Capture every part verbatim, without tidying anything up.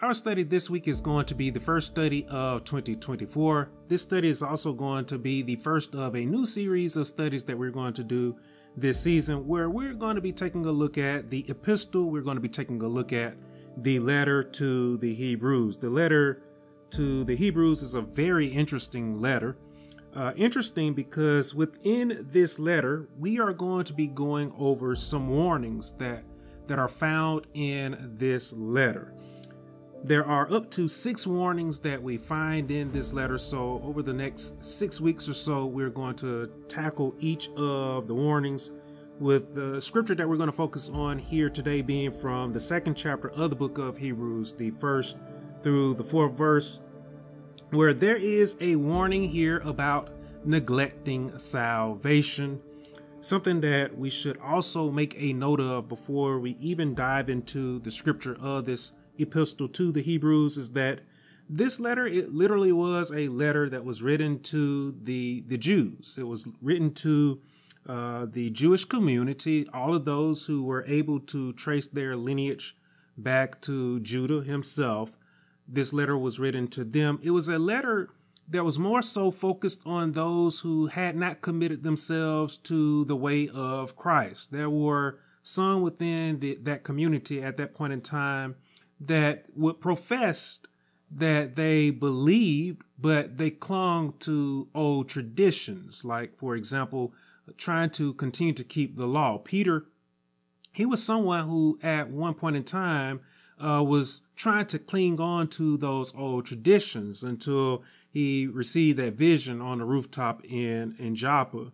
Our study this week is going to be the first study of twenty twenty-four. This study is also going to be the first of a new series of studies that we're going to do this season, where we're going to be taking a look at the epistle. We're going to be taking a look at the letter to the Hebrews. The letter to the Hebrews is a very interesting letter. Uh, interesting because within this letter, we are going to be going over some warnings that, that are found in this letter. There are up to six warnings that we find in this letter. So over the next six weeks or so, we're going to tackle each of the warnings, with the scripture that we're going to focus on here today being from the second chapter of the book of Hebrews, the first through the fourth verse, where there is a warning here about neglecting salvation, something that we should also make a note of before we even dive into the scripture of this Epistle to the Hebrews, is that this letter, it literally was a letter that was written to the, the Jews. It was written to uh, the Jewish community, all of those who were able to trace their lineage back to Judah himself. This letter was written to them. It was a letter that was more so focused on those who had not committed themselves to the way of Christ. There were some within the, that community at that point in time that would profess that they believed, but they clung to old traditions, like, for example, trying to continue to keep the law. Peter, he was someone who at one point in time uh, was trying to cling on to those old traditions until he received that vision on the rooftop in, in Joppa.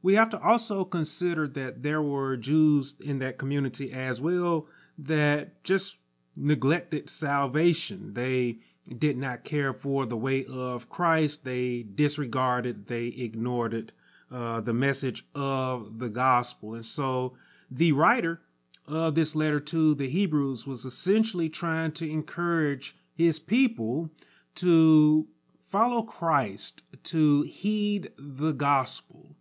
We have to also consider that there were Jews in that community as well that just neglected salvation. They did not care for the way of Christ. They disregarded, they ignored it, uh, the message of the gospel. And so the writer of this letter to the Hebrews was essentially trying to encourage his people to follow Christ, to heed the gospel.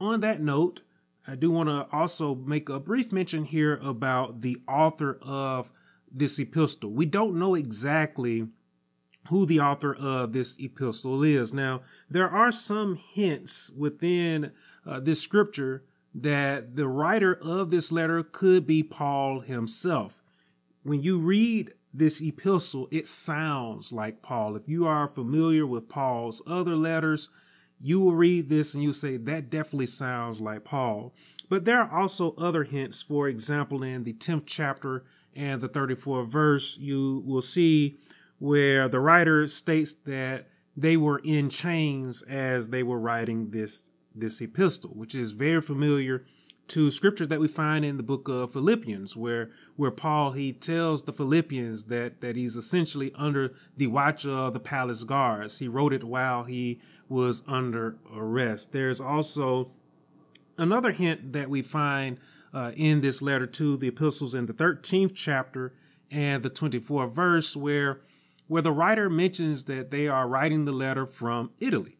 On that note, I do want to also make a brief mention here about the author of this epistle. We don't know exactly who the author of this epistle is. Now, there are some hints within uh, this scripture that the writer of this letter could be Paul himself. When you read this epistle, it sounds like Paul. If you are familiar with Paul's other letters, you will read this and you say, that definitely sounds like Paul. But there are also other hints. For example, in the tenth chapter and the thirty-fourth verse, you will see where the writer states that they were in chains as they were writing this, this epistle, which is very familiar to scripture that we find in the book of Philippians, where, where Paul, he tells the Philippians that, that he's essentially under the watch of the palace guards. He wrote it while he was under arrest. There's also another hint that we find Uh, in this letter to the epistles in the thirteenth chapter and the twenty-fourth verse, where, where the writer mentions that they are writing the letter from Italy,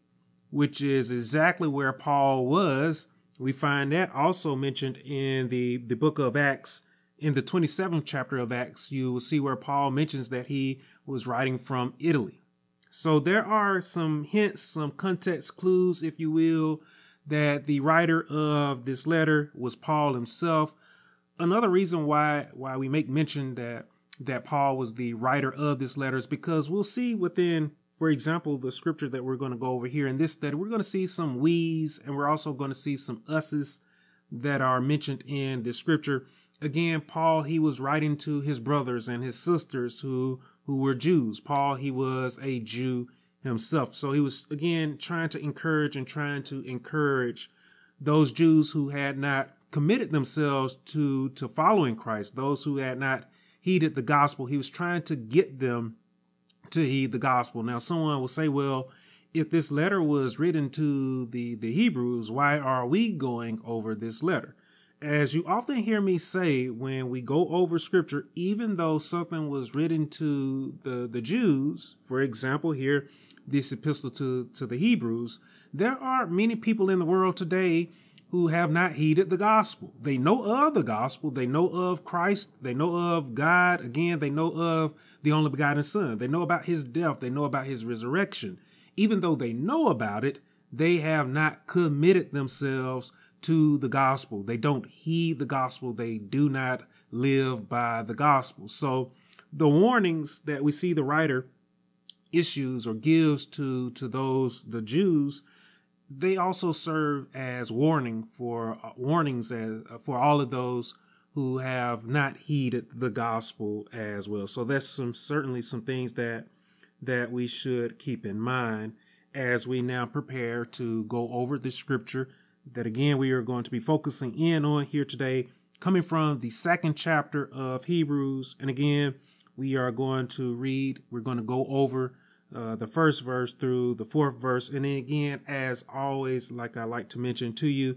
which is exactly where Paul was. We find that also mentioned in the, the book of Acts. In the twenty-seventh chapter of Acts, you will see where Paul mentions that he was writing from Italy. So there are some hints, some context clues, if you will, that the writer of this letter was Paul himself. Another reason why why we make mention that that Paul was the writer of this letter is because we'll see within, for example, the scripture that we're going to go over here in this study, we're going to see some we's and we're also going to see some us's that are mentioned in this scripture. Again, Paul, he was writing to his brothers and his sisters who who were Jews. Paul, he was a Jew himself. So he was, again, trying to encourage and trying to encourage those Jews who had not committed themselves to, to following Christ, those who had not heeded the gospel. He was trying to get them to heed the gospel. Now, someone will say, well, if this letter was written to the, the Hebrews, why are we going over this letter? As you often hear me say, when we go over scripture, even though something was written to the, the Jews, for example, here, this epistle to, to the Hebrews, there are many people in the world today who have not heeded the gospel. They know of the gospel. They know of Christ. They know of God. Again, they know of the only begotten Son. They know about his death. They know about his resurrection. Even though they know about it, they have not committed themselves to the gospel. They don't heed the gospel. They do not live by the gospel. So the warnings that we see the writer issues or gives to, to those, the Jews, they also serve as warning for uh, warnings as, uh, for all of those who have not heeded the gospel as well. So that's some certainly some things that that we should keep in mind as we now prepare to go over the scripture that, again, we are going to be focusing in on here today, coming from the second chapter of Hebrews. And again, we are going to read, we're going to go over Uh, the first verse through the fourth verse. And then again, as always, like I like to mention to you,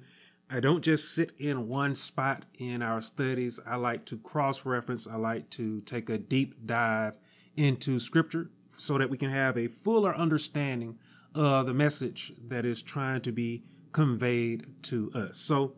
I don't just sit in one spot in our studies. I like to cross-reference. I like to take a deep dive into scripture so that we can have a fuller understanding of the message that is trying to be conveyed to us. So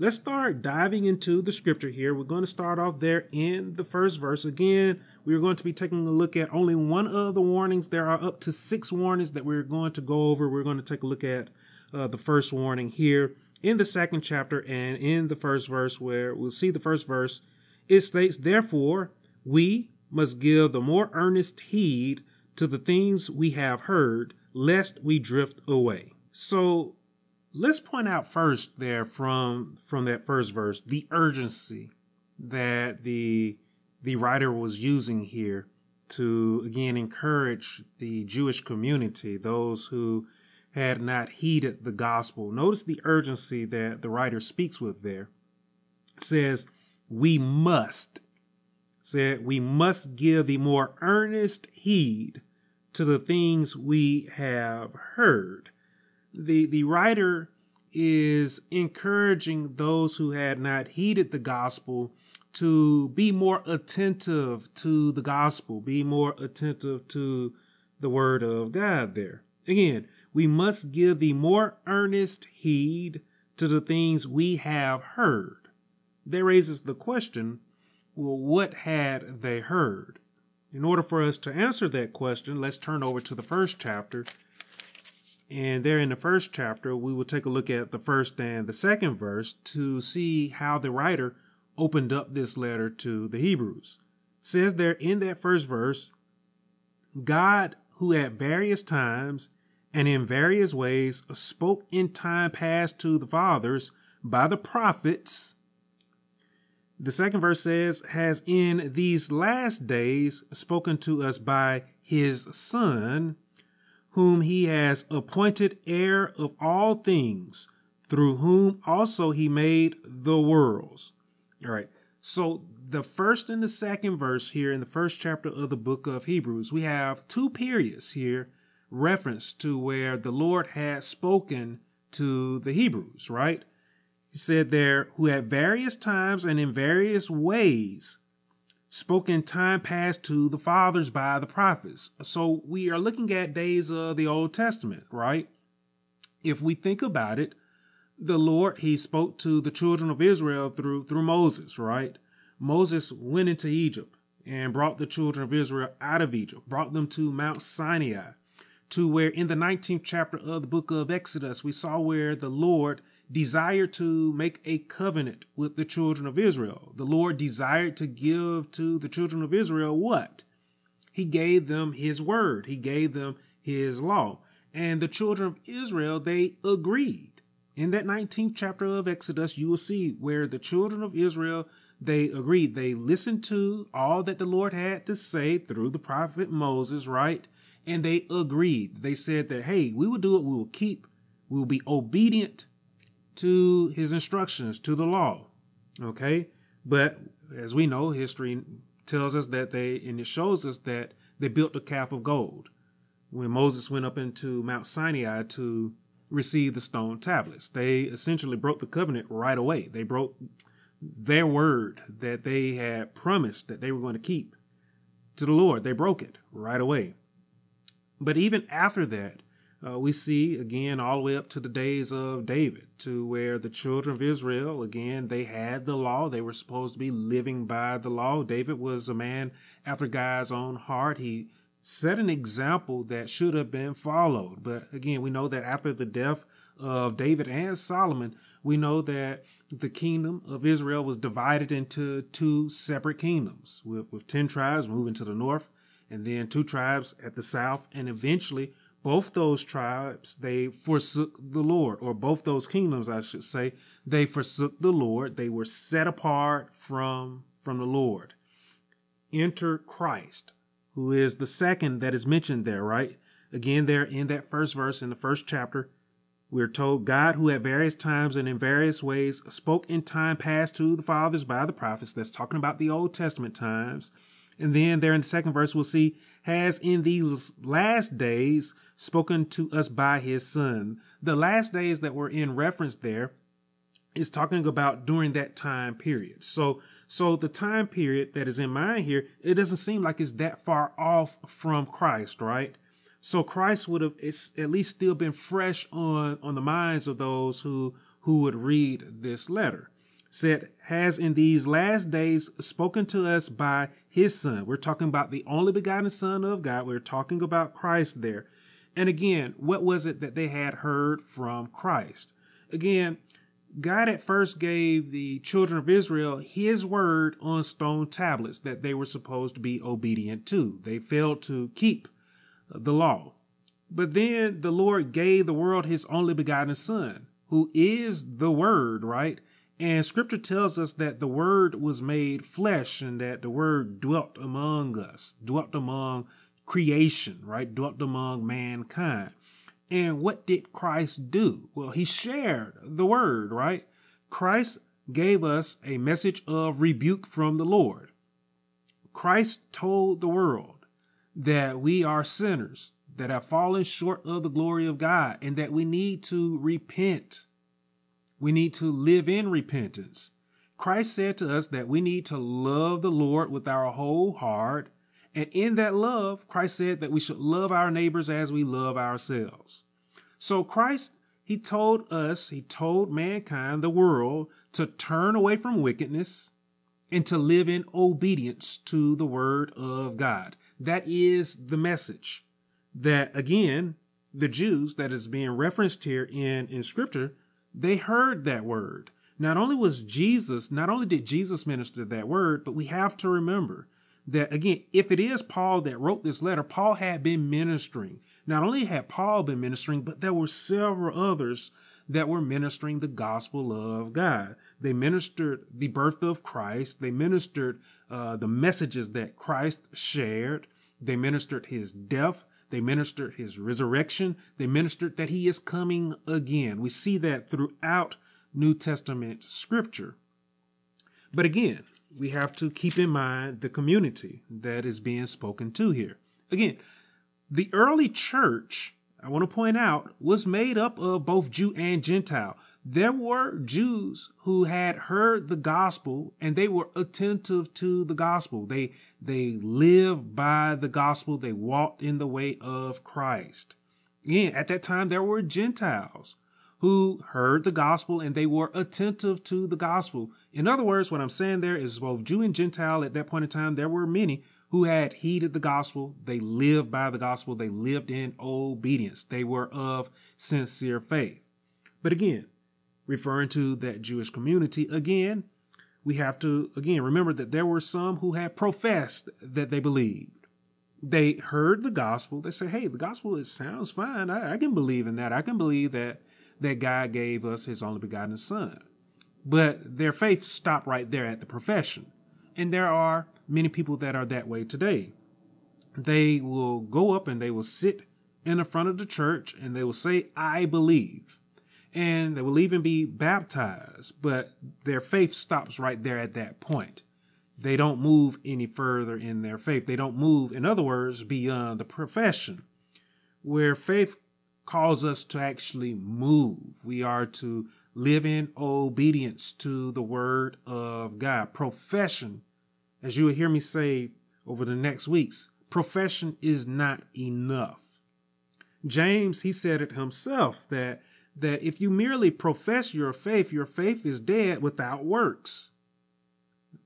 let's start diving into the scripture here. We're going to start off there in the first verse. Again, we're going to be taking a look at only one of the warnings. There are up to six warnings that we're going to go over. We're going to take a look at uh, the first warning here in the second chapter and in the first verse, where we'll see the first verse. It states, "Therefore, we must give the more earnest heed to the things we have heard, lest we drift away." So let's point out first there from from that first verse, the urgency that the the writer was using here to, again, encourage the Jewish community, those who had not heeded the gospel. Notice the urgency that the writer speaks with there. It says, we must, said, we must give the more earnest heed to the things we have heard. The, the writer is encouraging those who had not heeded the gospel to be more attentive to the gospel, be more attentive to the word of God there. Again, we must give the more earnest heed to the things we have heard. That raises the question, well, what had they heard? In order for us to answer that question, let's turn over to the first chapter. And there in the first chapter, we will take a look at the first and the second verse to see how the writer opened up this letter to the Hebrews. It says there in that first verse, God, who at various times and in various ways spoke in time past to the fathers by the prophets. The second verse says, has in these last days spoken to us by his Son, whom he has appointed heir of all things, through whom also he made the worlds. All right. So the first and the second verse here in the first chapter of the book of Hebrews, we have two periods here reference to where the Lord had spoken to the Hebrews, right? He said there, who at various times and in various ways spoke in time past to the fathers by the prophets. So we are looking at days of the Old Testament, right? If we think about it, the Lord, he spoke to the children of Israel through, through Moses, right? Moses went into Egypt and brought the children of Israel out of Egypt, brought them to Mount Sinai, to where in the nineteenth chapter of the book of Exodus, we saw where the Lord desired to make a covenant with the children of Israel. The Lord desired to give to the children of Israel what? He gave them his word. He gave them his law. And the children of Israel, they agreed. In that nineteenth chapter of Exodus, you will see where the children of Israel, they agreed. They listened to all that the Lord had to say through the prophet Moses, right? And they agreed. They said that, hey, we will do it. We will keep. We will be obedient to his instructions, to the law. Okay. But as we know, history tells us that they, and it shows us that they built a calf of gold when Moses went up into Mount Sinai to receive the stone tablets. They essentially broke the covenant right away. They broke their word that they had promised that they were going to keep to the Lord. They broke it right away. But even after that, uh, we see, again, all the way up to the days of David, to where the children of Israel, again, they had the law. They were supposed to be living by the law. David was a man after God's own heart. He set an example that should have been followed. But again, we know that after the death of David and Solomon, we know that the kingdom of Israel was divided into two separate kingdoms, with, with ten tribes moving to the north, and then two tribes at the south. And eventually, both those tribes, they forsook the Lord, or both those kingdoms, I should say, they forsook the Lord. They were set apart from, from the Lord. Enter Christ, who is the second that is mentioned there, right? Again, there in that first verse in the first chapter, we're told, God, who at various times and in various ways spoke in time past to the fathers by the prophets. That's talking about the Old Testament times. And then there in the second verse, we'll see, has in these last days spoken to us by his Son. The last days that were in reference there is talking about during that time period. So, so the time period that is in mind here, it doesn't seem like it's that far off from Christ, right? So Christ would have at least still been fresh on, on the minds of those who, who would read this letter. Said, has in these last days spoken to us by his Son. We're talking about the only begotten Son of God. We're talking about Christ there. And again, what was it that they had heard from Christ? Again, God at first gave the children of Israel his word on stone tablets that they were supposed to be obedient to. They failed to keep the law. But then the Lord gave the world his only begotten Son, who is the Word, right? And Scripture tells us that the Word was made flesh and that the Word dwelt among us, dwelt among creation, right? Dwelt among mankind. And what did Christ do? Well, he shared the Word, right? Christ gave us a message of rebuke from the Lord. Christ told the world that we are sinners, that have fallen short of the glory of God, and that we need to repent. We need to live in repentance. Christ said to us that we need to love the Lord with our whole heart. And in that love, Christ said that we should love our neighbors as we love ourselves. So Christ, he told us, he told mankind, the world, to turn away from wickedness and to live in obedience to the word of God. That is the message that, again, the Jews that is being referenced here in, in Scripture, they heard that word. Not only was Jesus, not only did Jesus minister that word, but we have to remember that, again, if it is Paul that wrote this letter, Paul had been ministering. Not only had Paul been ministering, but there were several others that were ministering the gospel of God. They ministered the birth of Christ. They ministered uh, the messages that Christ shared. They ministered his death. They ministered his resurrection. They ministered that he is coming again. We see that throughout New Testament Scripture. But again, we have to keep in mind the community that is being spoken to here. Again, the early church, I want to point out, was made up of both Jew and Gentile. There were Jews who had heard the gospel and they were attentive to the gospel. They, they lived by the gospel. They walked in the way of Christ. Again, at that time, there were Gentiles who heard the gospel and they were attentive to the gospel. In other words, what I'm saying there is both Jew and Gentile at that point in time, there were many who had heeded the gospel. They lived by the gospel. They lived in obedience. They were of sincere faith. But again, referring to that Jewish community, again, we have to, again, remember that there were some who had professed that they believed. They heard the gospel. They said, hey, the gospel, it sounds fine. I, I can believe in that. I can believe that, that God gave us his only begotten Son. But their faith stopped right there at the profession. And there are many people that are that way today. They will go up and they will sit in the front of the church and they will say, I believe. And they will even be baptized, but their faith stops right there at that point. They don't move any further in their faith. They don't move, in other words, beyond the profession, where faith calls us to actually move. We are to live in obedience to the word of God. Profession, as you will hear me say over the next weeks, profession is not enough. James, he said it himself, that, that if you merely profess your faith, your faith is dead without works.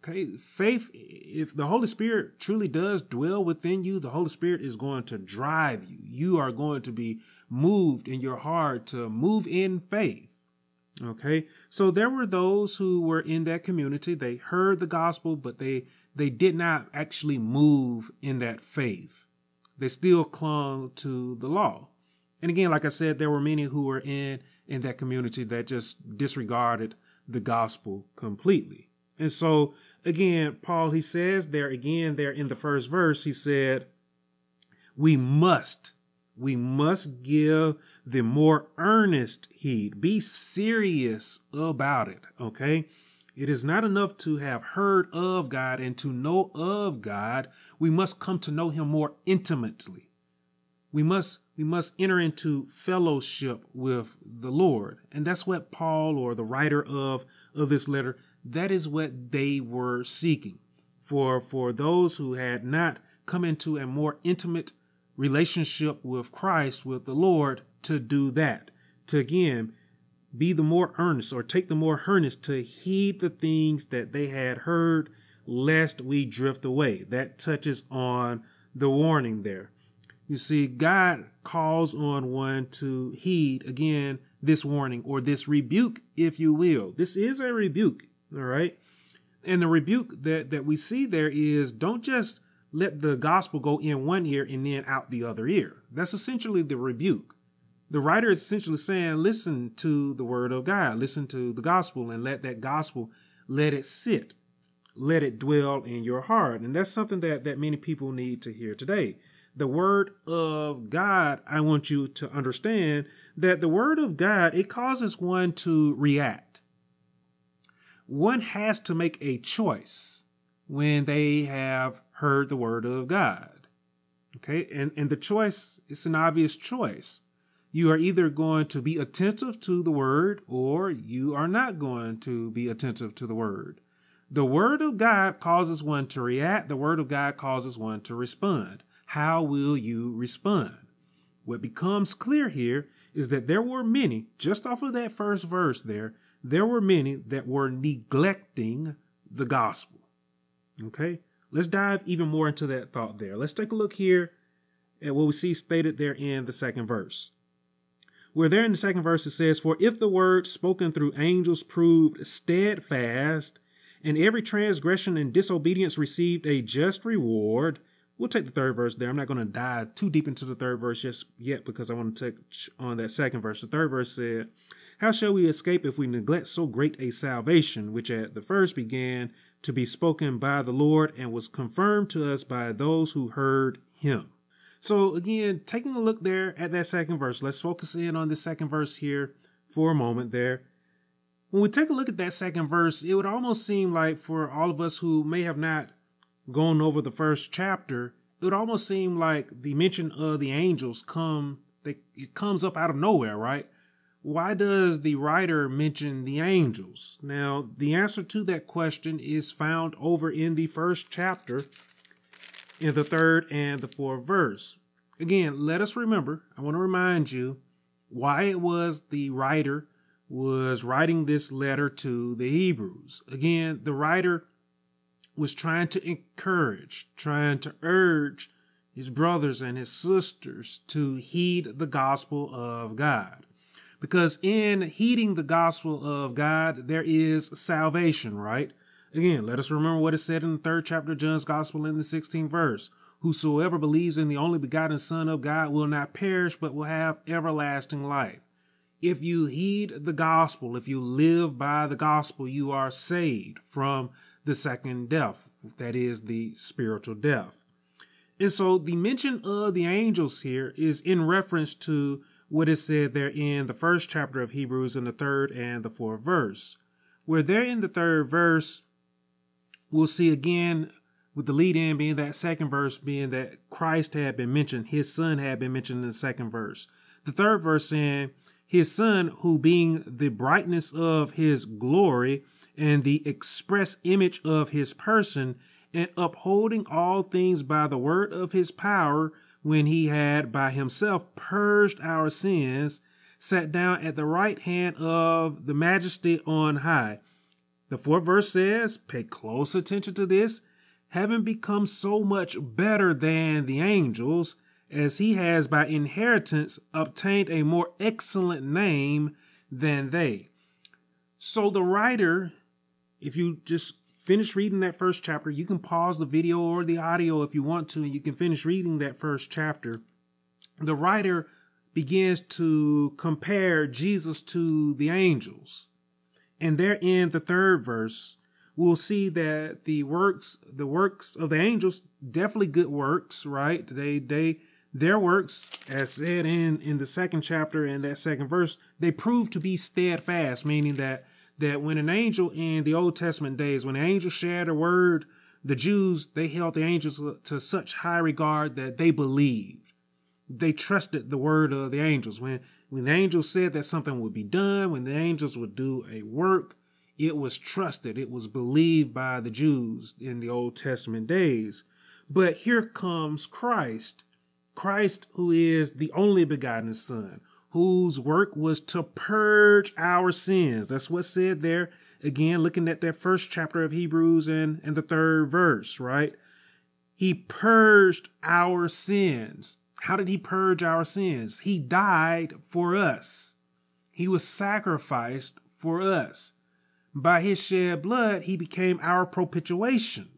Okay, faith, if the Holy Spirit truly does dwell within you, the Holy Spirit is going to drive you. You are going to be moved in your heart to move in faith. Okay, so there were those who were in that community. They heard the gospel, but they, they did not actually move in that faith. They still clung to the law. And again, like I said, there were many who were in, in that community that just disregarded the gospel completely. And so, again, Paul, he says there again, there in the first verse, he said, we must, we must give the more earnest heed. Be serious about it, okay? It is not enough to have heard of God and to know of God. We must come to know him more intimately. We must, we must enter into fellowship with the Lord. And that's what Paul, or the writer of, of this letter, that is what they were seeking. For, for those who had not come into a more intimate relationship with Christ, with the Lord, to do that, to again, be the more earnest, or take the more earnest to heed the things that they had heard, lest we drift away. That touches on the warning there. You see, God calls on one to heed, again, this warning, or this rebuke, if you will. This is a rebuke. All right. And the rebuke that, that we see there is, don't just let the gospel go in one ear and then out the other ear. That's essentially the rebuke. The writer is essentially saying, listen to the word of God, listen to the gospel, and let that gospel, let it sit, let it dwell in your heart. And that's something that, that many people need to hear today. The word of God, I want you to understand that the word of God, it causes one to react. One has to make a choice when they have heard the word of God. Okay. And, and the choice, it's an obvious choice. You are either going to be attentive to the word, or you are not going to be attentive to the word. The word of God causes one to react. The word of God causes one to respond. How will you respond? What becomes clear here is that there were many, just off of that first verse there, there were many that were neglecting the gospel. Okay, let's dive even more into that thought there. Let's take a look here at what we see stated there in the second verse. Where there in the second verse it says, for if the word spoken through angels proved steadfast, and every transgression and disobedience received a just reward. We'll take the third verse there. I'm not going to dive too deep into the third verse just yet, because I want to touch on that second verse. The third verse said, how shall we escape if we neglect so great a salvation, which at the first began to be spoken by the Lord and was confirmed to us by those who heard him? So again, taking a look there at that second verse, let's focus in on the second verse here for a moment there. When we take a look at that second verse, it would almost seem like, for all of us who may have not gone over the first chapter, it would almost seem like the mention of the angels come, they, it comes up out of nowhere, right? Why does the writer mention the angels? Now, the answer to that question is found over in the first chapter in the third and the fourth verse. Again, let us remember, I want to remind you why it was the writer was writing this letter to the Hebrews. Again, the writer was trying to encourage, trying to urge his brothers and his sisters to heed the gospel of God. Because in heeding the gospel of God, there is salvation, right? Again, let us remember what is said in the third chapter of John's gospel in the sixteenth verse. Whosoever believes in the only begotten Son of God will not perish, but will have everlasting life. If you heed the gospel, if you live by the gospel, you are saved from the second death, that is the spiritual death. And so the mention of the angels here is in reference to what is said there in the first chapter of Hebrews in the third and the fourth verse. Where there in the third verse, we'll see again, with the lead in being that second verse, being that Christ had been mentioned, his son had been mentioned in the second verse. The third verse saying, his son, who being the brightness of his glory and the express image of his person, and upholding all things by the word of his power, when he had by himself purged our sins, sat down at the right hand of the majesty on high. The fourth verse says, pay close attention to this, having become so much better than the angels, as he has by inheritance obtained a more excellent name than they. So the writer, if you just finish reading that first chapter, you can pause the video or the audio if you want to, and you can finish reading that first chapter. The writer begins to compare Jesus to the angels. And there in the third verse, we'll see that the works, the works of the angels, definitely good works, right? They, they, their works, as said in, in the second chapter and that second verse, they prove to be steadfast, meaning that, that when an angel in the Old Testament days, when an angel shared a word, the Jews, they held the angels to such high regard that they believed. They trusted the word of the angels. When, when the angels said that something would be done, when the angels would do a work, it was trusted. It was believed by the Jews in the Old Testament days. But here comes Christ, Christ who is the only begotten Son, whose work was to purge our sins. That's what's said there. Again, looking at that first chapter of Hebrews and, and the third verse, right? He purged our sins. How did he purge our sins? He died for us. He was sacrificed for us. By his shed blood, he became our propitiation,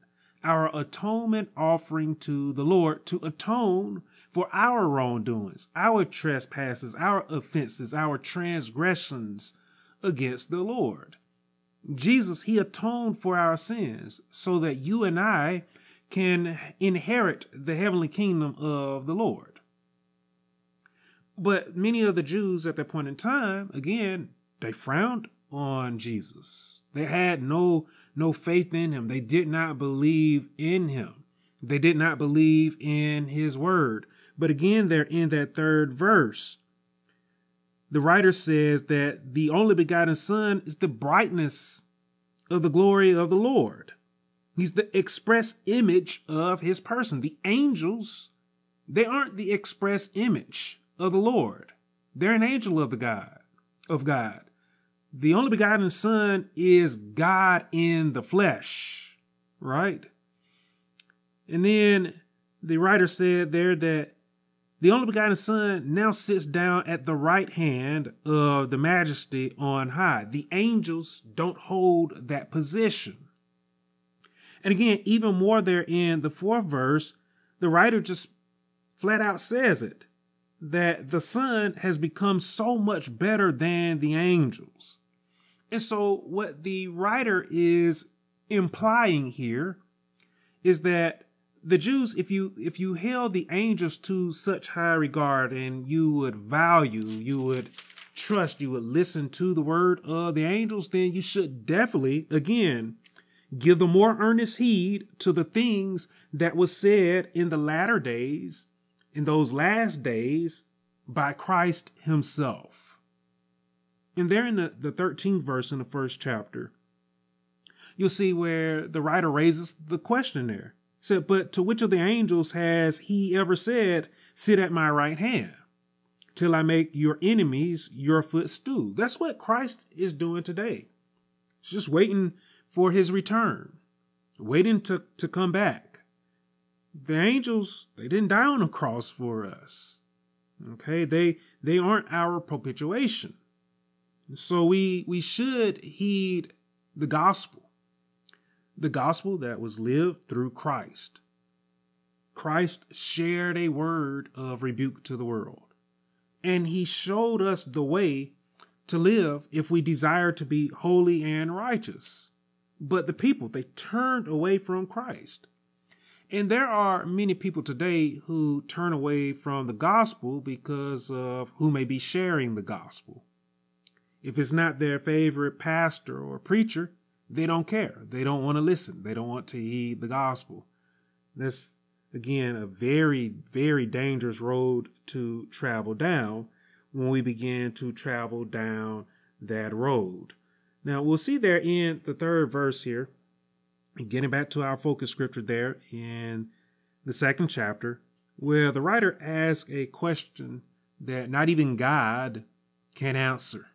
our atonement offering to the Lord to atone for our wrongdoings, our trespasses, our offenses, our transgressions against the Lord. Jesus, he atoned for our sins so that you and I can inherit the heavenly kingdom of the Lord. But many of the Jews at that point in time, again, they frowned on Jesus. They had no, no faith in him. They did not believe in him. They did not believe in his word. But again, there in that third verse, the writer says that the only begotten Son is the brightness of the glory of the Lord. He's the express image of his person. The angels, they aren't the express image of the Lord. They're an angel of the God, of God. The only begotten Son is God in the flesh, right? And then the writer said there that the only begotten Son now sits down at the right hand of the majesty on high. The angels don't hold that position. And again, even more there in the fourth verse, the writer just flat out says it, that the Son has become so much better than the angels. And so what the writer is implying here is that the Jews, if you, if you held the angels to such high regard and you would value, you would trust, you would listen to the word of the angels, then you should definitely, again, give the more earnest heed to the things that was said in the latter days, in those last days, by Christ himself. And there in the, the thirteenth verse in the first chapter, you'll see where the writer raises the question there. He said, but to which of the angels has he ever said, sit at my right hand till I make your enemies your footstool? That's what Christ is doing today. He's just waiting for his return, waiting to, to come back. The angels, they didn't die on the cross for us. Okay, they they aren't our propitiation. So we we should heed the gospel, the gospel that was lived through Christ. Christ shared a word of rebuke to the world, and he showed us the way to live if we desire to be holy and righteous. But the people, they turned away from Christ. And there are many people today who turn away from the gospel because of who may be sharing the gospel. If it's not their favorite pastor or preacher, they don't care. They don't want to listen. They don't want to heed the gospel. That's, again, a very, very dangerous road to travel down when we begin to travel down that road. Now, we'll see there in the third verse here, getting back to our focus scripture there in the second chapter, where the writer asks a question that not even God can answer.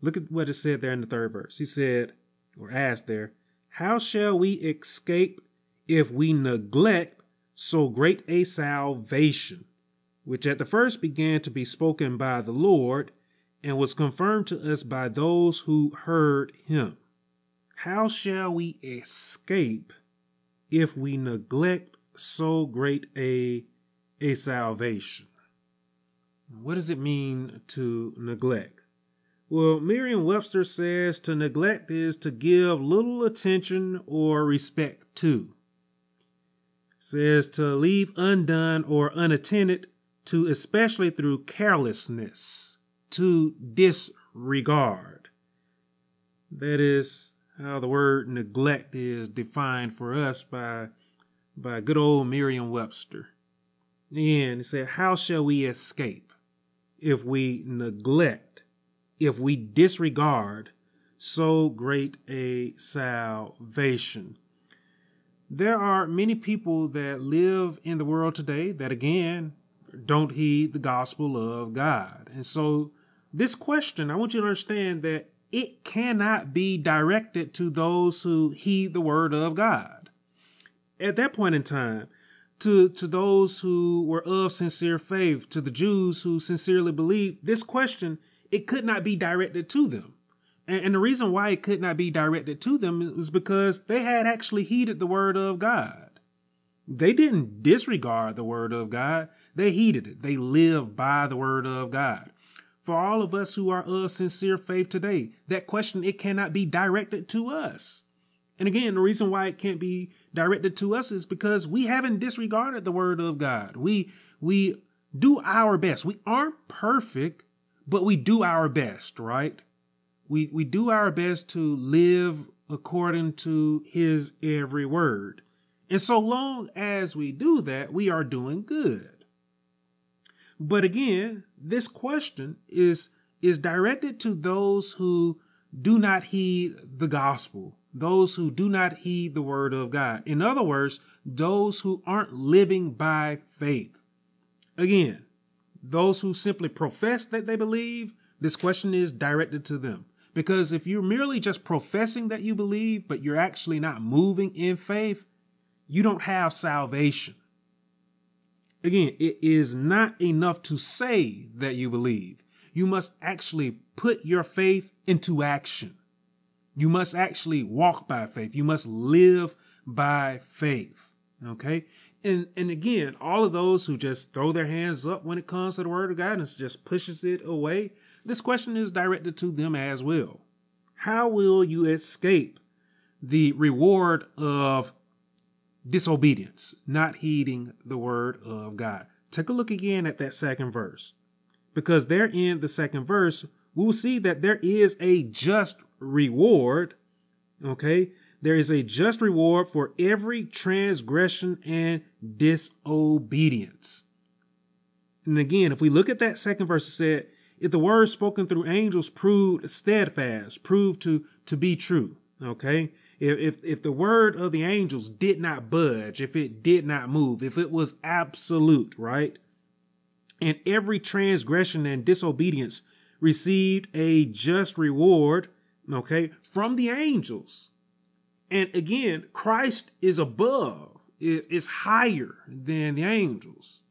Look at what it said there in the third verse. He said, or asked there, how shall we escape if we neglect so great a salvation, which at the first began to be spoken by the Lord and was confirmed to us by those who heard him? How shall we escape if we neglect so great a, a salvation? What does it mean to neglect? Well, Merriam-Webster says to neglect is to give little attention or respect to. It says to leave undone or unattended to, especially through carelessness, to disregard. That is how the word neglect is defined for us by, by good old Merriam-Webster. And it said, how shall we escape if we neglect, if we disregard so great a salvation? There are many people that live in the world today that, again, don't heed the gospel of God. And so this question, I want you to understand that it cannot be directed to those who heed the word of God. At that point in time, to, to those who were of sincere faith, to the Jews who sincerely believed, this question, it could not be directed to them. And, and the reason why it could not be directed to them was because they had actually heeded the word of God. They didn't disregard the word of God. They heeded it. They lived by the word of God. For all of us who are of sincere faith today, that question, it cannot be directed to us. And again, the reason why it can't be directed to us is because we haven't disregarded the word of God. We, we do our best. We aren't perfect, but we do our best, right? We, we do our best to live according to his every word. And so long as we do that, we are doing good. But again, this question is, is directed to those who do not heed the gospel, those who do not heed the word of God. In other words, those who aren't living by faith. Again, those who simply profess that they believe, this question is directed to them. Because if you're merely just professing that you believe, but you're actually not moving in faith, you don't have salvation. Again, it is not enough to say that you believe. You must actually put your faith into action. You must actually walk by faith. You must live by faith. Okay? And, and again, all of those who just throw their hands up when it comes to the word of God and just pushes it away, this question is directed to them as well. How will you escape the reward of disobedience, not heeding the word of God? Take a look again at that second verse, because there in the second verse, we'll see that there is a just reward. Okay. There is a just reward for every transgression and disobedience. And again, if we look at that second verse, it said, if the word spoken through angels proved steadfast, proved to, to be true. Okay. If, if, if the word of the angels did not budge, if it did not move, if it was absolute, right? And every transgression and disobedience received a just reward, okay, from the angels. And again, Christ is above, is higher than the angels.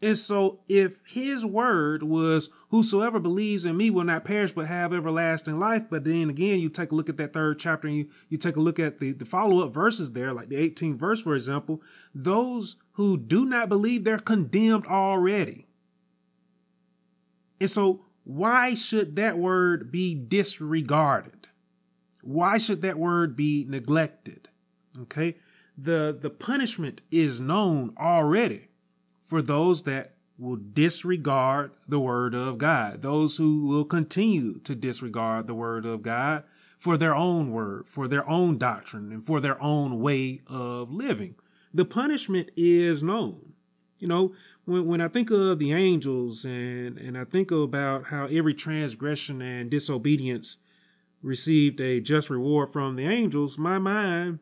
And so if his word was, whosoever believes in me will not perish, but have everlasting life. But then again, you take a look at that third chapter and you, you take a look at the, the follow-up verses there, like the eighteenth verse, for example, those who do not believe, they're condemned already. And so why should that word be disregarded? Why should that word be neglected? Okay. The, the punishment is known already for those that will disregard the word of God, those who will continue to disregard the word of God for their own word, for their own doctrine, and for their own way of living. The punishment is known. You know, when, when I think of the angels and, and I think about how every transgression and disobedience received a just reward from the angels, my mind,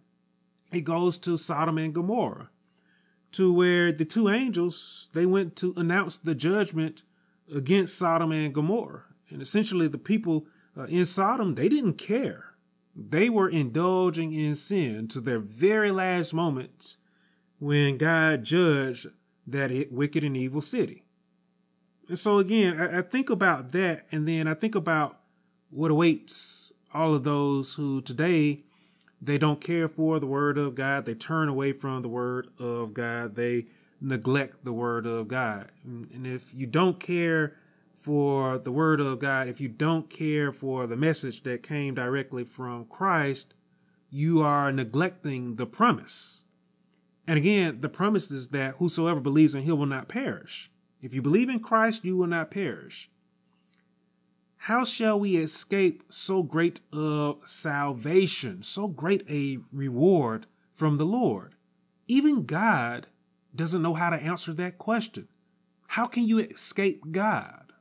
it goes to Sodom and Gomorrah. to where the two angels, they went to announce the judgment against Sodom and Gomorrah. And essentially the people uh, in Sodom, they didn't care. They were indulging in sin to their very last moments when God judged that it, wicked and evil city. And so again, I, I think about that, and then I think about what awaits all of those who today, they don't care for the word of God. They turn away from the word of God. They neglect the word of God. And if you don't care for the word of God, if you don't care for the message that came directly from Christ, you are neglecting the promise. And again, the promise is that whosoever believes in him will not perish. If you believe in Christ, you will not perish. How shall we escape so great a salvation, so great a reward from the Lord? Even God doesn't know how to answer that question. How can you escape God?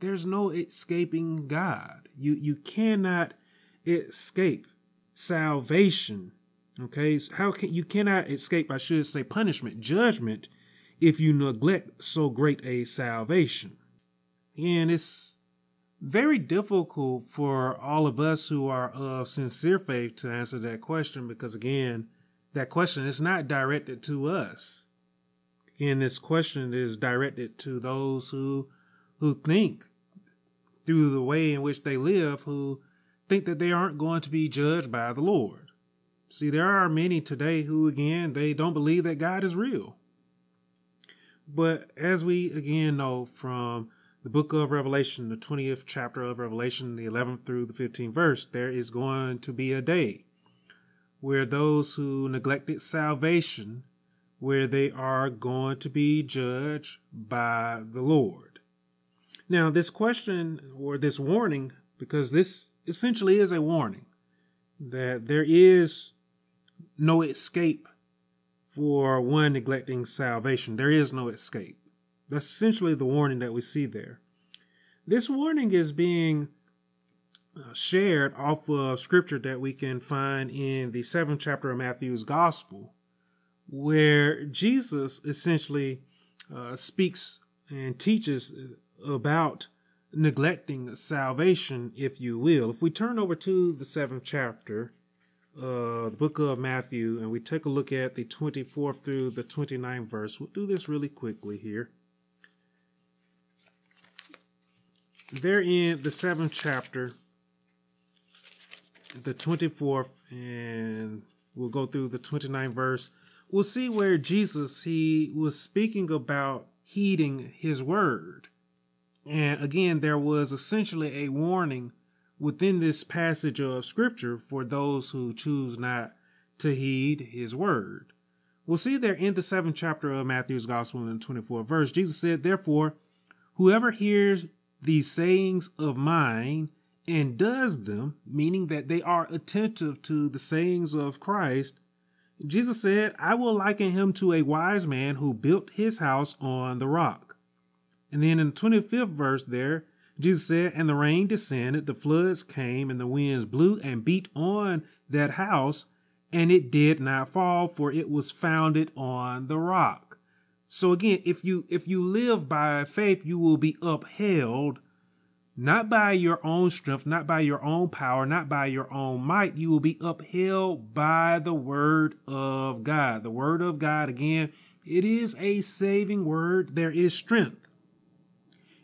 There's no escaping God. You, you cannot escape salvation. Okay, so how can you cannot escape, I should say, punishment, judgment, if you neglect so great a salvation. And it's very difficult for all of us who are of sincere faith to answer that question, because again, that question is not directed to us. Again, this question is directed to those who who think through the way in which they live, who think that they aren't going to be judged by the Lord. See, there are many today who, again, they don't believe that God is real. But as we, again, know from the book of Revelation, the twentieth chapter of Revelation, the eleventh through the fifteenth verse, there is going to be a day where those who neglected salvation, where they are going to be judged by the Lord. Now, this question or this warning, because this essentially is a warning, that there is no escape for one neglecting salvation. There is no escape. That's essentially the warning that we see there. This warning is being shared off of scripture that we can find in the seventh chapter of Matthew's gospel, where Jesus essentially uh, speaks and teaches about neglecting salvation, if you will. If we turn over to the seventh chapter of the book of Matthew and we take a look at the twenty-fourth through the twenty-ninth verse, we'll do this really quickly here. There in the seventh chapter, the twenty-fourth, and we'll go through the twenty-ninth verse, we'll see where Jesus, he was speaking about heeding his word. And again, there was essentially a warning within this passage of scripture for those who choose not to heed his word. We'll see there in the seventh chapter of Matthew's gospel in the twenty-fourth verse, Jesus said, "Therefore, whoever hears these sayings of mine and does them," meaning that they are attentive to the sayings of Christ, Jesus said, "I will liken him to a wise man who built his house on the rock." And then in the twenty-fifth verse there, Jesus said, "And the rain descended, the floods came, and the winds blew and beat on that house, and it did not fall, for it was founded on the rock." So again, if you if you live by faith, you will be upheld, not by your own strength, not by your own power, not by your own might. You will be upheld by the word of God. The word of God, again, it is a saving word. There is strength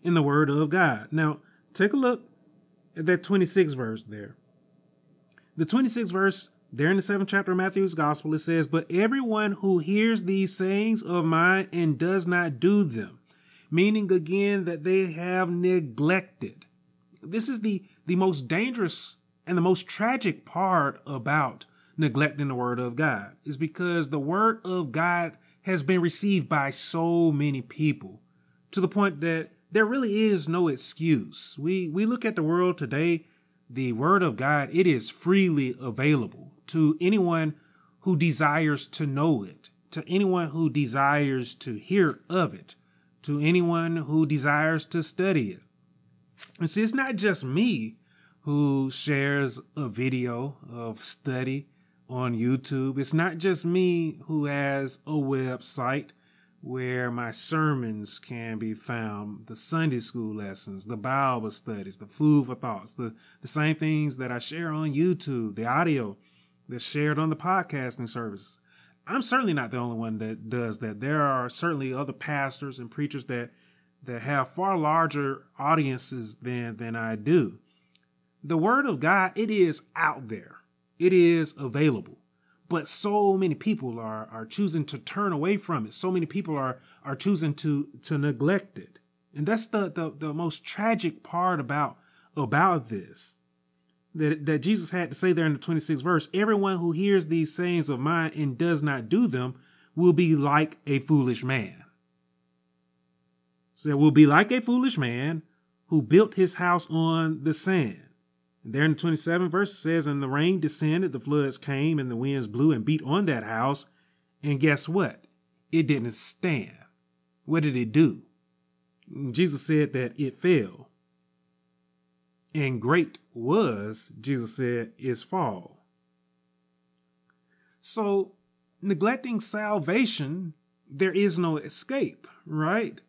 in the word of God. Now, take a look at that twenty-sixth verse there. The twenty-sixth verse there in the seventh chapter of Matthew's gospel, it says, "But everyone who hears these sayings of mine and does not do them," meaning again that they have neglected. This is the, the most dangerous and the most tragic part about neglecting the word of God, is because the word of God has been received by so many people to the point that there really is no excuse. We we look at the world today, the word of God, it is freely available to anyone who desires to know it, to anyone who desires to hear of it, to anyone who desires to study it. And see, it's not just me who shares a video of study on YouTube. It's not just me who has a website where my sermons can be found, the Sunday school lessons, the Bible studies, the food for thoughts, the, the same things that I share on YouTube, the audio that's shared on the podcasting service. I'm certainly not the only one that does that. There are certainly other pastors and preachers that that have far larger audiences than, than I do. The Word of God, it is out there. It is available. But so many people are, are choosing to turn away from it. So many people are, are choosing to, to neglect it. And that's the, the, the most tragic part about, about this, that, that Jesus had to say there in the twenty-sixth verse, everyone who hears these sayings of mine and does not do them will be like a foolish man. So it will be like a foolish man who built his house on the sand. And there in the twenty-seventh verse it says, and the rain descended, the floods came, and the winds blew and beat on that house. And guess what? It didn't stand. What did it do? Jesus said that it fell. And great was, Jesus said, its fall. So neglecting salvation, there is no escape, right?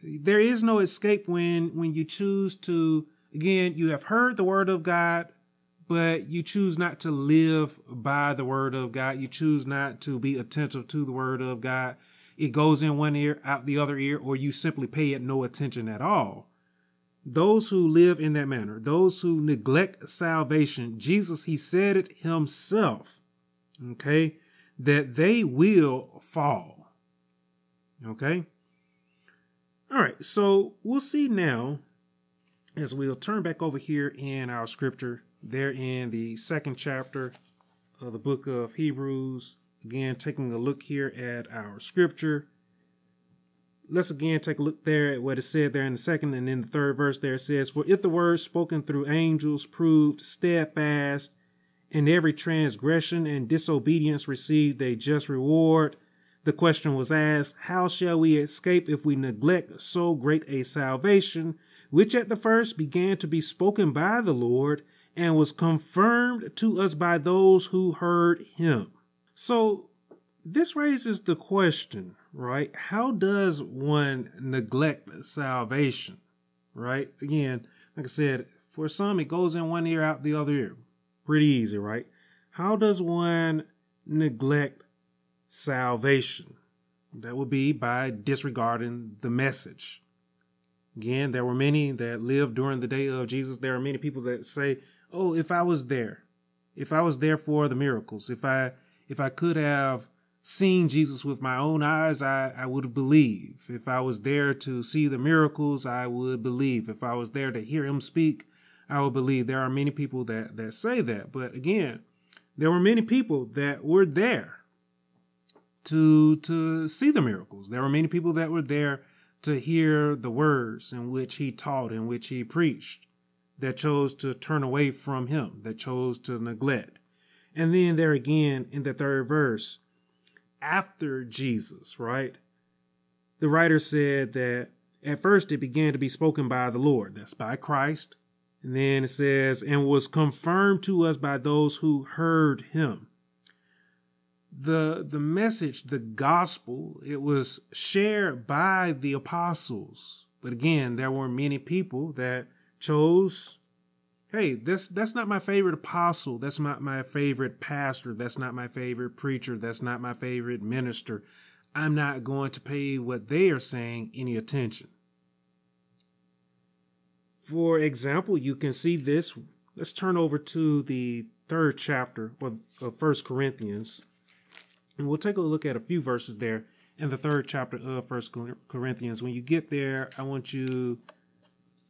There is no escape when, when you choose to, again, you have heard the word of God, but you choose not to live by the word of God. You choose not to be attentive to the word of God. It goes in one ear, out the other ear, or you simply pay it no attention at all. Those who live in that manner, those who neglect salvation, Jesus, he said it himself, okay, that they will fall, okay? All right, so we'll see now, as we'll turn back over here in our scripture, there in the second chapter of the book of Hebrews, again, taking a look here at our scripture. Let's again take a look there at what is said there in the second and in the third verse there. It says, for if the word spoken through angels proved steadfast, and every transgression and disobedience received a just reward, the question was asked, how shall we escape if we neglect so great a salvation, which at the first began to be spoken by the Lord and was confirmed to us by those who heard him? So this raises the question, right? How does one neglect salvation, right? Again, like I said, for some, it goes in one ear, out the other ear. Pretty easy, right? How does one neglect salvation? That would be by disregarding the message. Again, there were many that lived during the day of Jesus. There are many people that say, oh, if I was there, if I was there for the miracles, if I if I could have seen Jesus with my own eyes, I, I would believe. If I was there to see the miracles, I would believe. If I was there to hear him speak, I would believe. There are many people that, that say that. But again, there were many people that were there to, to see the miracles. There were many people that were there to hear the words in which he taught, in which he preached, that chose to turn away from him, that chose to neglect. And then there again in the third verse, after Jesus, right? The writer said that at first it began to be spoken by the Lord. That's by Christ. And then it says, and was confirmed to us by those who heard him. The, the message, the gospel, it was shared by the apostles. But again, there were many people that chose, hey, that's, that's not my favorite apostle. That's not my favorite pastor. That's not my favorite preacher. That's not my favorite minister. I'm not going to pay what they are saying any attention. For example, you can see this. Let's turn over to the third chapter of First Corinthians. And we'll take a look at a few verses there in the third chapter of First Corinthians. When you get there, I want you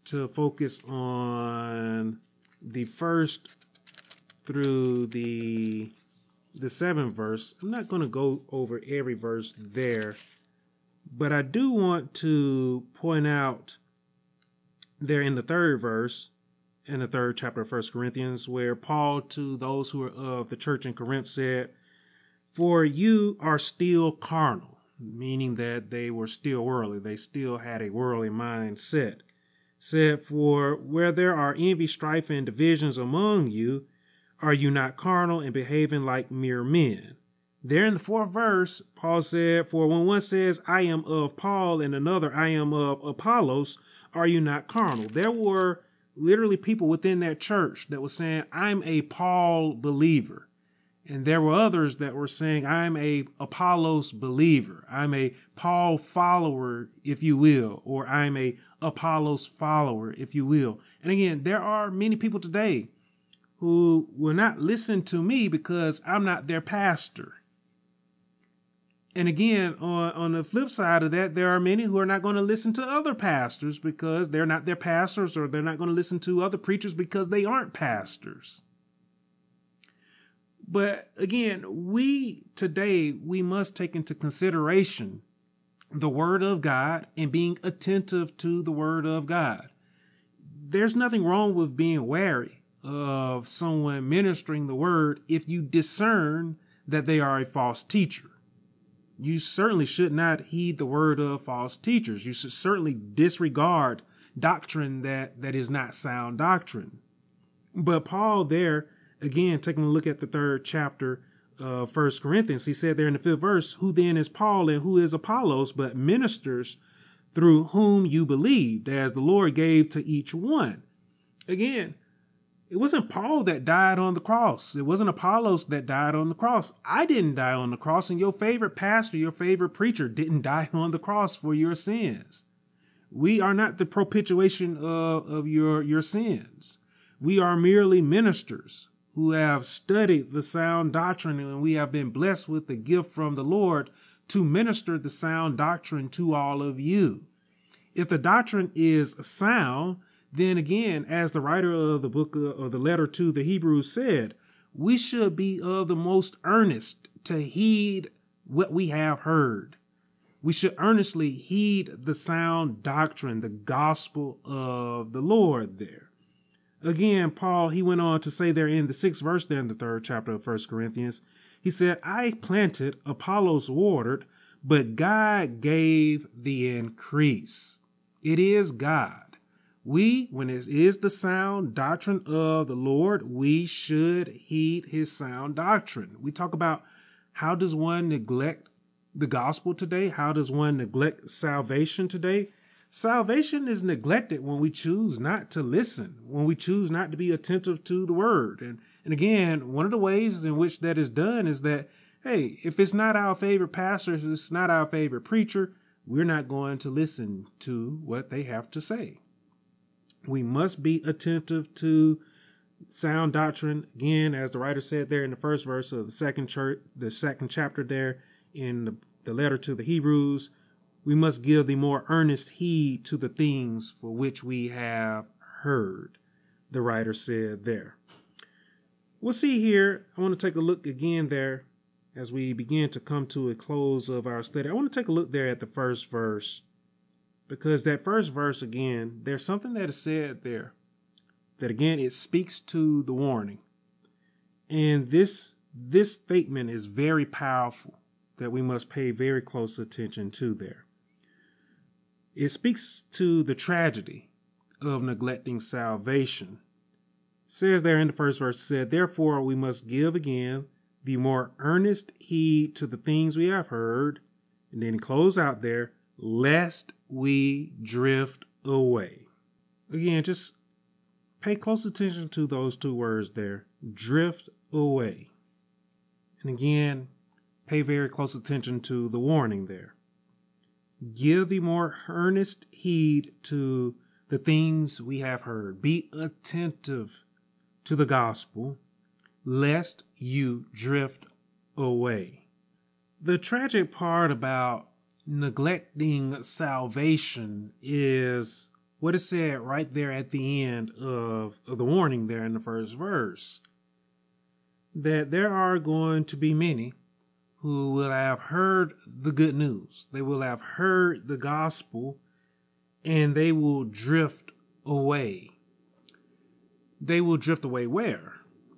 to focus on the first through the, the seventh verse. I'm not going to go over every verse there, but I do want to point out there in the third verse, in the third chapter of First Corinthians, where Paul to those who are of the church in Corinth said, for you are still carnal, meaning that they were still worldly. They still had a worldly mindset. Said, for where there are envy, strife, and divisions among you, Are you not carnal and behaving like mere men? There in the fourth verse, Paul said, for when one says, I am of Paul, and another, I am of Apollos, are you not carnal? There were literally people within that church that was saying, I'm a Paul believer. And there were others that were saying, I'm a Apollos believer. I'm a Paul follower, if you will, or I'm a Apollos follower, if you will. And again, there are many people today who will not listen to me because I'm not their pastor. And again, on, on the flip side of that, there are many who are not going to listen to other pastors because they're not their pastors, or they're not going to listen to other preachers because they aren't pastors. But again, we today, we must take into consideration the word of God and being attentive to the word of God. There's nothing wrong with being wary of someone ministering the word if you discern that they are a false teacher. You certainly should not heed the word of false teachers. You should certainly disregard doctrine that, that is not sound doctrine. But Paul there, again, taking a look at the third chapter of First Corinthians, he said there in the fifth verse, who then is Paul and who is Apollos, but ministers through whom you believed, as the Lord gave to each one. Again, it wasn't Paul that died on the cross. It wasn't Apollos that died on the cross. I didn't die on the cross, and your favorite pastor, your favorite preacher didn't die on the cross for your sins. We are not the propitiation of, of your, your sins. We are merely ministers who have studied the sound doctrine, and we have been blessed with the gift from the Lord to minister the sound doctrine to all of you. If the doctrine is sound, then again, as the writer of the book of the letter to the Hebrews said, we should be of the most earnest to heed what we have heard. We should earnestly heed the sound doctrine, the gospel of the Lord there. Again, Paul, he went on to say there in the sixth verse, there in the third chapter of First Corinthians, he said, I planted, Apollos watered, but God gave the increase. It is God. We, when it is the sound doctrine of the Lord, we should heed his sound doctrine. We talk about how does one neglect the gospel today? How does one neglect salvation today? Salvation is neglected when we choose not to listen, when we choose not to be attentive to the word. And, and again, one of the ways in which that is done is that, hey, if it's not our favorite pastor, if it's not our favorite preacher, we're not going to listen to what they have to say. We must be attentive to sound doctrine. Again, as the writer said there in the first verse of the second church, the second chapter there in the, the letter to the Hebrews, we must give the more earnest heed to the things for which we have heard, the writer said there. We'll see here. I want to take a look again there as we begin to come to a close of our study. I want to take a look there at the first verse. Because that first verse, again, there's something that is said there that, again, it speaks to the warning. And this, this statement is very powerful that we must pay very close attention to there. It speaks to the tragedy of neglecting salvation. It says there in the first verse, said, therefore, we must give again the more earnest heed to the things we have heard. And then it closes out there, lest we drift away. Again, just pay close attention to those two words there, drift away. And again, pay very close attention to the warning there. Give the more earnest heed to the things we have heard. Be attentive to the gospel, lest you drift away. The tragic part about neglecting salvation is what is said right there at the end of, of the warning there in the first verse. That there are going to be many who will have heard the good news. They will have heard the gospel and they will drift away. They will drift away where?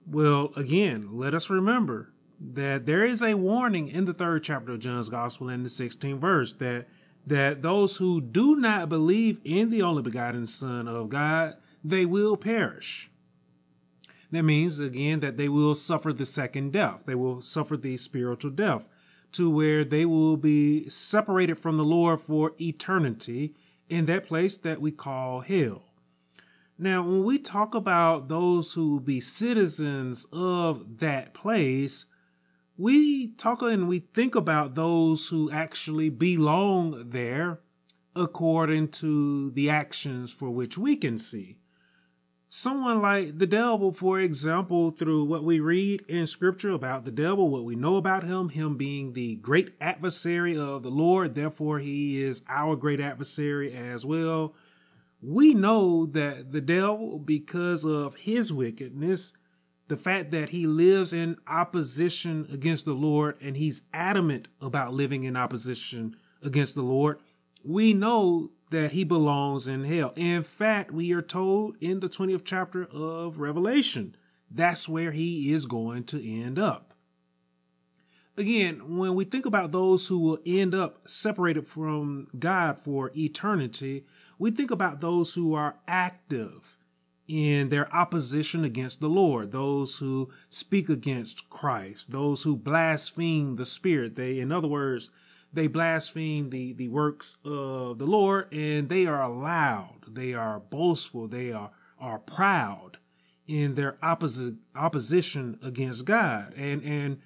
Well, again, let us remember that there is a warning in the third chapter of John's gospel in the sixteenth verse that, that those who do not believe in the only begotten Son of God, they will perish. That means, again, that they will suffer the second death. They will suffer the spiritual death, to where they will be separated from the Lord for eternity in that place that we call hell. Now, when we talk about those who will be citizens of that place, we talk and we think about those who actually belong there according to the actions for which we can see. Someone like the devil, for example, through what we read in Scripture about the devil, what we know about him, him being the great adversary of the Lord, therefore he is our great adversary as well. We know that the devil, because of his wickedness, the fact that he lives in opposition against the Lord, and he's adamant about living in opposition against the Lord, we know that he belongs in hell. In fact, we are told in the twentieth chapter of Revelation, that's where he is going to end up. Again, when we think about those who will end up separated from God for eternity, we think about those who are active in their opposition against the Lord, those who speak against Christ, those who blaspheme the Spirit. They, in other words, they blaspheme the, the works of the Lord, and they are loud, they are boastful, they are, are proud in their opposite, opposition against God. And, and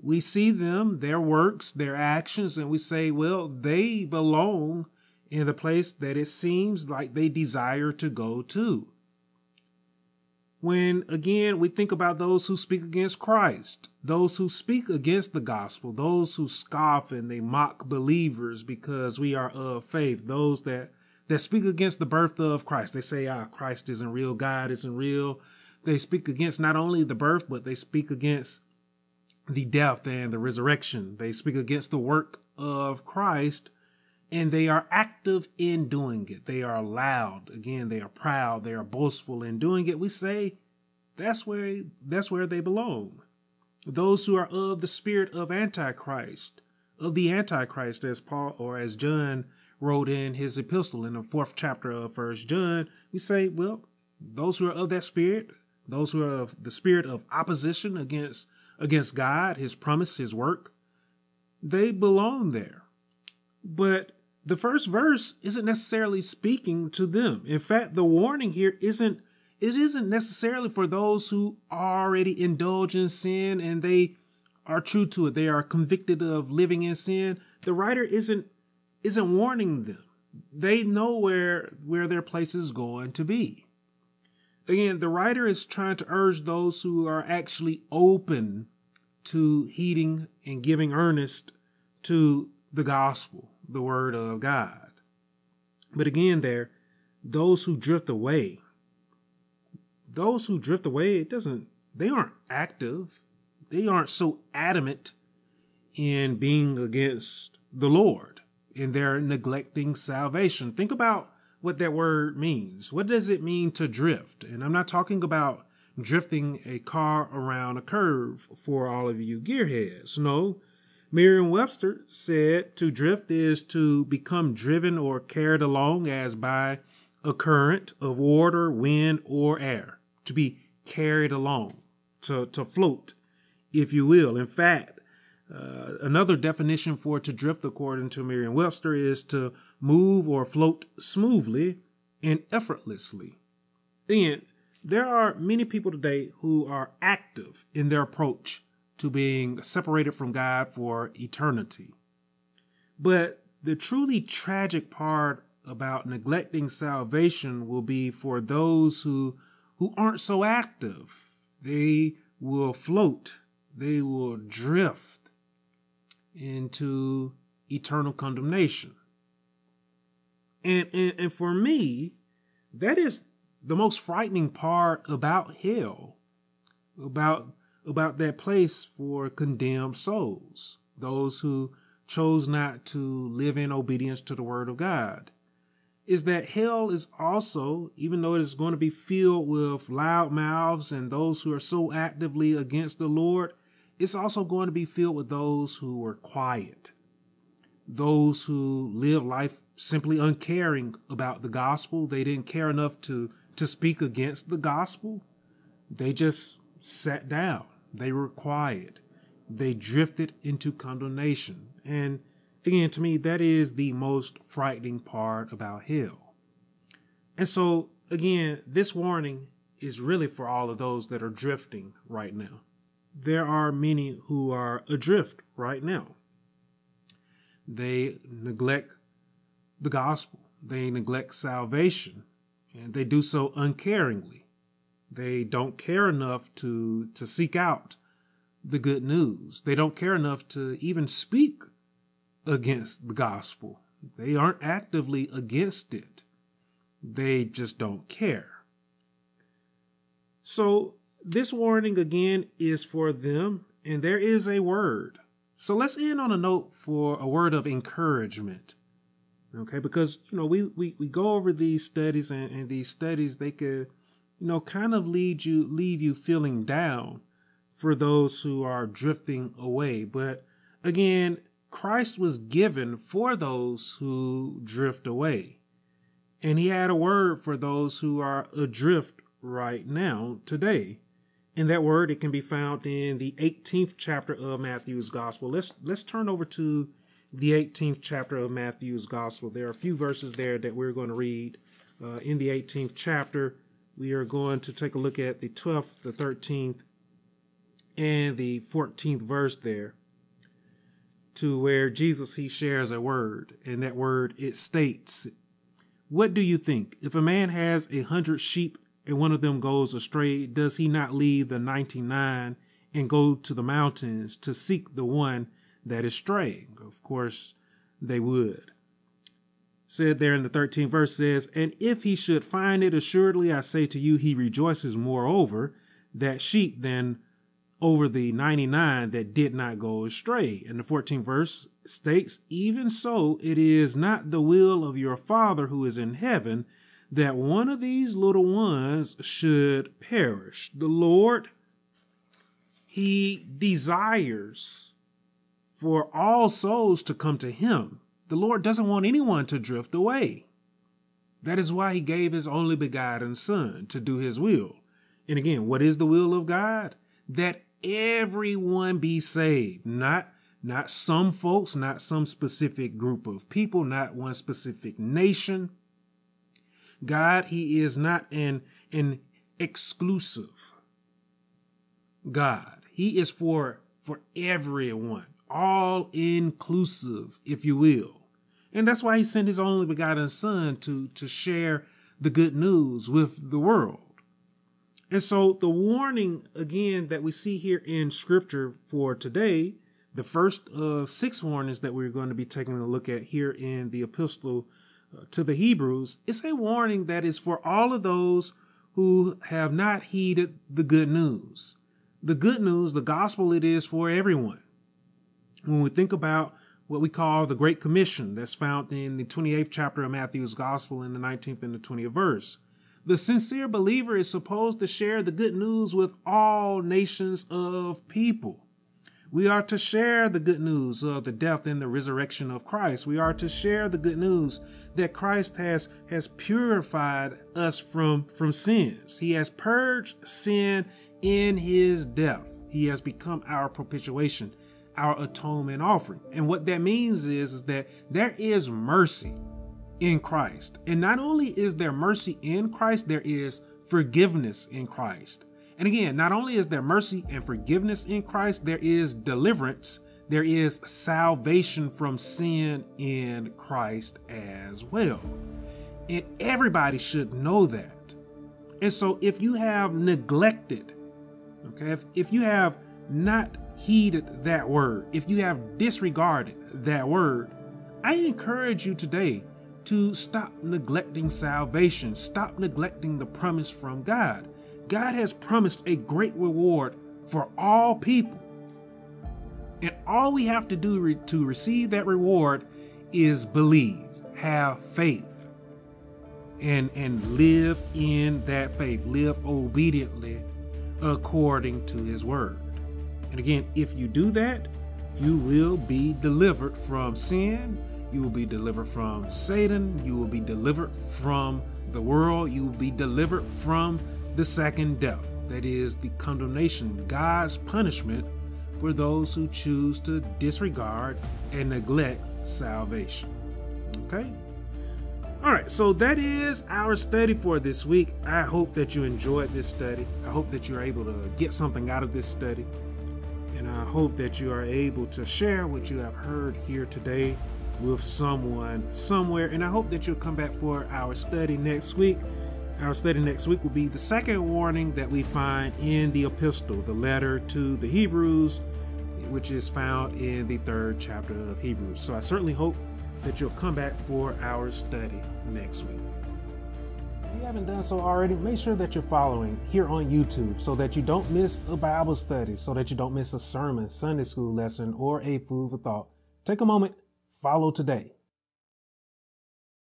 we see them, their works, their actions, and we say, well, they belong in the place that it seems like they desire to go to. When, again, we think about those who speak against Christ, those who speak against the gospel, those who scoff and they mock believers because we are of faith, those that, that speak against the birth of Christ. They say, ah, Christ isn't real, God isn't real. They speak against not only the birth, but they speak against the death and the resurrection. They speak against the work of Christ, and they are active in doing it. They are loud. Again, they are proud. They are boastful in doing it. We say that's where, that's where they belong. Those who are of the spirit of Antichrist, of the Antichrist, as Paul or as John wrote in his epistle in the fourth chapter of First John, we say, well, those who are of that spirit, those who are of the spirit of opposition against, against God, his promise, his work, they belong there. But the first verse isn't necessarily speaking to them. In fact, the warning here isn't, it isn't necessarily for those who already indulge in sin and they are true to it. They are convicted of living in sin. The writer isn't, isn't warning them. They know where, where their place is going to be. Again, the writer is trying to urge those who are actually open to heeding and giving earnest to the gospel, the word of God. But again, there, those who drift away, those who drift away, it doesn't, they aren't active. They aren't so adamant in being against the Lord, and they're neglecting salvation. Think about what that word means. What does it mean to drift? And I'm not talking about drifting a car around a curve for all of you gearheads. No. Merriam-Webster said to drift is to become driven or carried along as by a current of water, wind, or air, to be carried along, to, to float, if you will. In fact, uh, another definition for to drift, according to Merriam-Webster, is to move or float smoothly and effortlessly. Then, there are many people today who are active in their approach to being separated from God for eternity. But the truly tragic part about neglecting salvation will be for those who, who aren't so active. They will float, they will drift into eternal condemnation. And, and, and for me, that is the most frightening part about hell, about about that place for condemned souls, those who chose not to live in obedience to the word of God, is that hell is also, even though it is going to be filled with loud mouths and those who are so actively against the Lord, it's also going to be filled with those who were quiet, those who live life simply uncaring about the gospel. They didn't care enough to, to speak against the gospel. They just sat down. They were quiet. They drifted into condemnation. And again, to me, that is the most frightening part about hell. And so, again, this warning is really for all of those that are drifting right now. There are many who are adrift right now. They neglect the gospel. They neglect salvation, and they do so uncaringly. They don't care enough to, to seek out the good news. They don't care enough to even speak against the gospel. They aren't actively against it. They just don't care. So this warning again is for them, and there is a word. So let's end on a note for a word of encouragement. Okay, because, you know, we, we, we go over these studies, and, and these studies, they could, you know, kind of lead you, leave you feeling down for those who are drifting away. But again, Christ was given for those who drift away. And he had a word for those who are adrift right now, today. And that word, it can be found in the eighteenth chapter of Matthew's gospel. Let's, let's turn over to the eighteenth chapter of Matthew's gospel. There are a few verses there that we're going to read uh, in the eighteenth chapter. We are going to take a look at the twelfth, the thirteenth, and the fourteenth verse there, to where Jesus, he shares a word, and that word, it states, "What do you think? If a man has a hundred sheep and one of them goes astray, does he not leave the ninety-nine and go to the mountains to seek the one that is straying?" Of course, they would. Said there in the thirteenth verse says, "And if he should find it, assuredly I say to you, he rejoices moreover that sheep than over the ninety-nine that did not go astray." And the fourteenth verse states, "Even so, it is not the will of your Father who is in heaven that one of these little ones should perish." The Lord, he desires for all souls to come to him. The Lord doesn't want anyone to drift away. That is why he gave his only begotten Son, to do his will. And again, what is the will of God? That everyone be saved. Not, not some folks, not some specific group of people, not one specific nation. God, he is not an, an exclusive God. He is for, for everyone. All-inclusive, if you will. And that's why he sent his only begotten Son to, to share the good news with the world. And so the warning, again, that we see here in Scripture for today, the first of six warnings that we're going to be taking a look at here in the Epistle to the Hebrews, is a warning that is for all of those who have not heeded the good news. The good news, the gospel, it is for everyone. When we think about what we call the Great Commission that's found in the twenty-eighth chapter of Matthew's Gospel in the nineteenth and the twentieth verse, the sincere believer is supposed to share the good news with all nations of people. We are to share the good news of the death and the resurrection of Christ. We are to share the good news that Christ has, has purified us from, from sins. He has purged sin in his death. He has become our propitiation, our atonement offering. And what that means is, is that there is mercy in Christ. And not only is there mercy in Christ, there is forgiveness in Christ. And again, not only is there mercy and forgiveness in Christ, there is deliverance. There is salvation from sin in Christ as well. And everybody should know that. And so if you have neglected, okay, if, if you have not heeded that word, if you have disregarded that word, I encourage you today to stop neglecting salvation. Stop neglecting the promise from God. God has promised a great reward for all people. And all we have to do re- to receive that reward is believe, have faith, and, and live in that faith. Live obediently according to his word. And again, if you do that, you will be delivered from sin. You will be delivered from Satan. You will be delivered from the world. You will be delivered from the second death, that is, the condemnation, God's punishment for those who choose to disregard and neglect salvation. Okay? All right, so that is our study for this week. I hope that you enjoyed this study. I hope that you're able to get something out of this study. And I hope that you are able to share what you have heard here today with someone somewhere. And I hope that you'll come back for our study next week. Our study next week will be the second warning that we find in the epistle, the letter to the Hebrews, which is found in the third chapter of Hebrews. So I certainly hope that you'll come back for our study next week. If you haven't done so already, make sure that you're following here on YouTube so that you don't miss a Bible study, so that you don't miss a sermon, Sunday school lesson, or a food for thought. Take a moment, follow today.